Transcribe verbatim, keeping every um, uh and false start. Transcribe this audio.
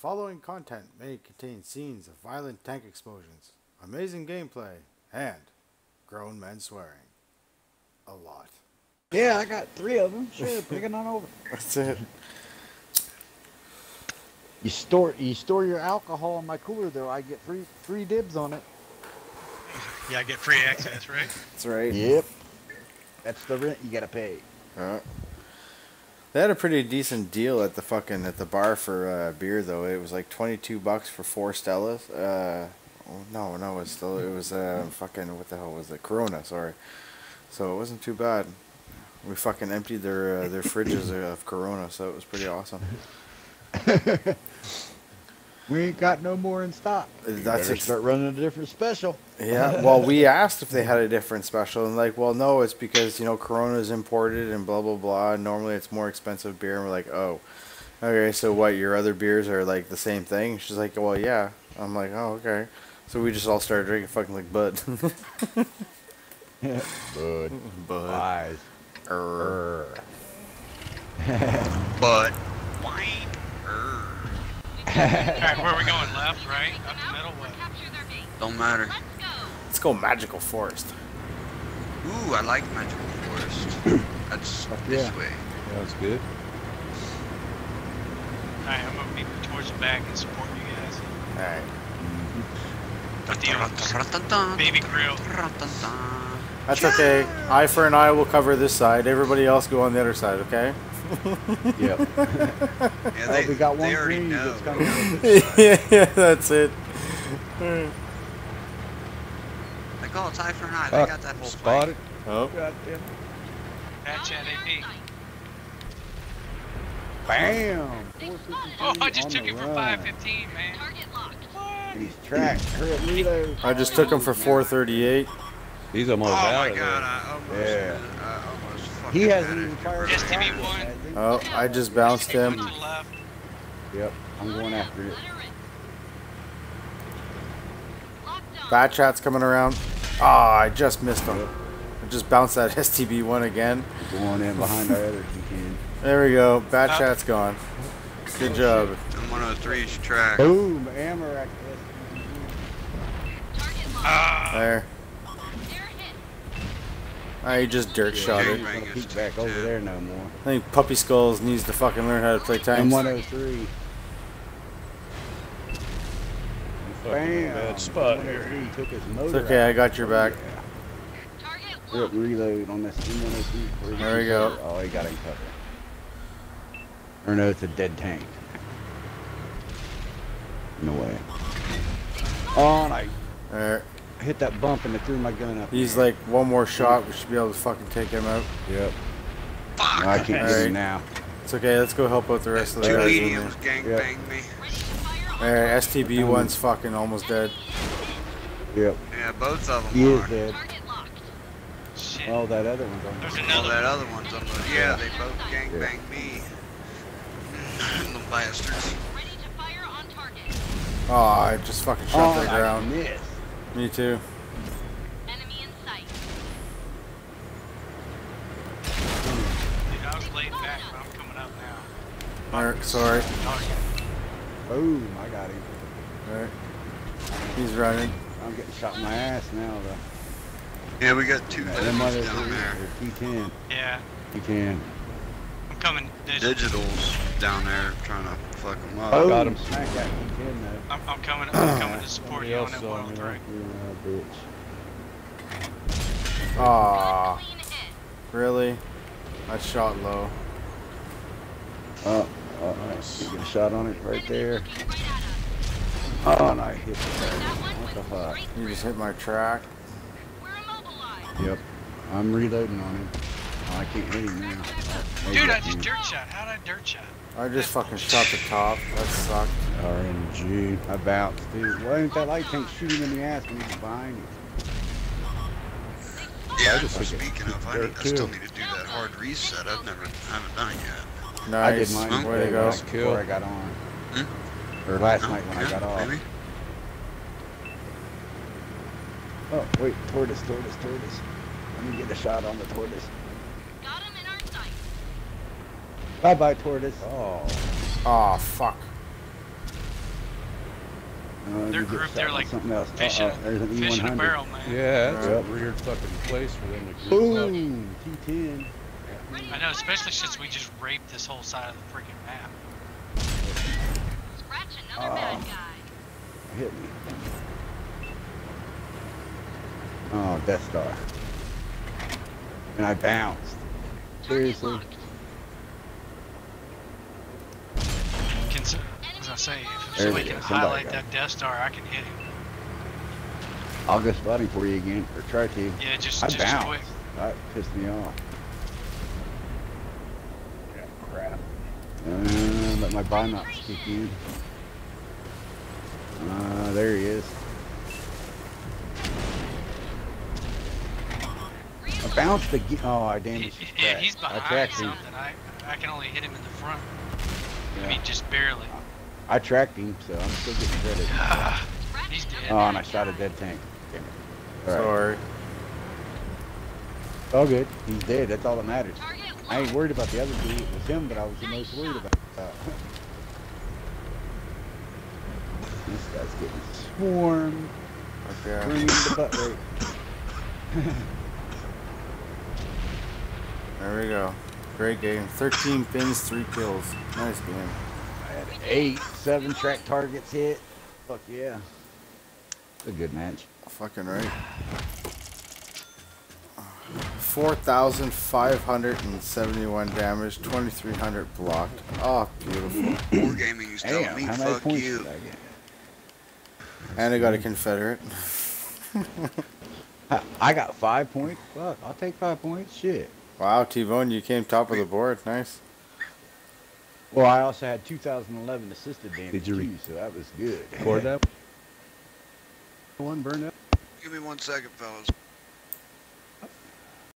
following content may contain scenes of violent tank explosions, amazing gameplay, and grown men swearing. A lot. Yeah, I got three of them. Sure, pick it on over. That's it. You store you store your alcohol in my cooler, though. I get three three dibs on it. Yeah, I get free access, right? That's right. Yep. That's the rent you gotta pay. Huh. They had a pretty decent deal at the fucking at the bar for uh, beer, though. It was like twenty-two bucks for four Stellas. Uh, no, no, it was still it was uh, fucking what the hell was it? Corona, sorry. So it wasn't too bad. We fucking emptied their uh, their fridges of Corona, so it was pretty awesome. We ain't got no more in stock. That's it. Start running a different special. Yeah. Well, we asked if they had a different special, and like, well, no, it's because you know Corona is imported and blah blah blah. Normally, it's more expensive beer, and we're like, oh, okay. So what? Your other beers are like the same thing? She's like, well, yeah. I'm like, oh, okay. So we just all started drinking fucking like Bud. Bud. Bud. Eyes. Er. Bud. Wine. Alright, where are we going? Left, right, up the middle, what? Don't matter. Let's go. Let's go Magical Forest. Ooh, I like Magical Forest. That's oh, this yeah. way. Yeah, that's good. Alright, I'm gonna be towards the back and support you guys. Alright. Mm-hmm. Baby grill. That's okay. Eye for an eye will cover this side. Everybody else go on the other side, okay? Yep. Yeah, they, oh, we got one green that's coming out this side. Yeah, that's it. They call it eye for an eye. They got that whole spotted. Oh. God damn it. That's N A P. Bam! Oh, I just took him for five fifteen, man. Target locked. What? He's tracked. I just took him for four thirty-eight. He's almost oh out of there. Oh my god, I almost... Yeah. Uh, He hasn't even fired. S T B one. Oh, I just bounced him. Yep, I'm going after it. Bat chat's coming around. Ah, oh, I just missed him. I just bounced that S T B one again. Going in behind our other team. There we go. Bat chat's gone. Good job. M one oh three's track. Boom, Amarak. Ah. There. I just dirt yeah, shot it. I don't back over too. there no more. I think Puppy Skulls needs to fucking learn how to play times. M one oh three. Bam! Bad spot here. Took his motor it's okay, out. I got your back. Yeah. Reload on this M one oh three. There we go. Oh, he got him covered. Or no, it's a dead tank. No way. Oh, nice. All right. I hit that bump and it threw my gun up. He's there. Like, one more shot, we should be able to fucking take him out. Yep. Fuck! No, I can't right. get him now. It's okay, let's go help out the rest of the guys. Two mediums gangbanged yep. me. Alright, S T B one's fucking almost dead. Yep. Yeah, both of them he are. He is dead. Shit. Oh, that other one's on there. Oh, that other one's on there. Yeah, they both gangbanged yeah. me. Little bastards. Oh, I just fucking shot oh, that ground. Missed. Me too. Enemy in sight. Dude, I was laid back, but I'm coming up now. Mark, sorry. Boom, I got him. Alright. He's running. I'm getting shot in my ass now, though. Yeah, we got two digits down there. T ten. Yeah. T ten. I'm coming. Digital. Digital's down there trying to fuck him up. Oh, got him. I got T ten, though. I'm, I'm coming. I'm coming to support you on that one oh three. Ah, really? I shot low. Oh, oh nice. You get a shot on it right there. Oh, and I hit the what the fuck? You just hit my track. Yep. I'm reloading on him. Oh, I can't hit him now. Oh, dude, I just him. dirt shot. How did I dirt shot? I just fucking shot the top. That sucked. R N G. I bounced, dude. Why ain't that light tank shooting in the ass when he's behind you? Yeah, I just I speaking of, I, need, I still need to do that hard reset. I've never, I haven't done it yet. Nice. I did mine Where'd go? Night before I got on. Hmm? Or last no, night when yeah, I got off. Maybe? Oh, wait. Tortoise, tortoise, tortoise. Let me get a shot on the tortoise. Bye bye, tortoise. Oh. Oh, fuck. Uh, They're grouped there like something else. Fishing, uh, uh, fish in a barrel, man. Yeah, that's yep. a weird fucking place for them to group up. Boom! T ten. I know, especially since we just raped this whole side of the freaking map. Scratch another uh, bad guy. Hit me. Oh, Death Star. And I bounced. Seriously. Can, as I say, if somebody can highlight that Death Star, I can hit him. I'll go spotting for you again, or try to. Yeah, just, I just bounced. Quick. That pissed me off. Yeah, crap. Uh, let my buy not kick in. Uh, there he is. I bounced again. Oh, I damaged his back. Yeah, he's behind something. I, I can only hit him in the front. Yeah. I mean, just barely. I, I tracked him, so I'm still getting credit. Uh, he's dead. Oh, and I shot a dead tank. Damn it. All right. Sorry. All good. He's dead. That's all that matters. I ain't worried about the other dude. It was him, but I was the most worried about. Uh, this guy's getting swarmed. Okay. Bring him the butt rate. There we go. Great game. thirteen pins, three kills. Nice game. I had eight, seven track targets hit. Fuck yeah. It's a good match. Fucking right. four thousand five hundred seventy-one damage, twenty-three hundred blocked. Oh, beautiful. Wargaming is telling me, fuck you. And I got a Confederate. I got five points? Fuck, I'll take five points. Shit. Wow, T-Vone, you came top of the board. Nice. Well, I also had two thousand eleven assisted damage. Did you read? Too, so that was good. Record that one, burn up. Give me one second, fellas.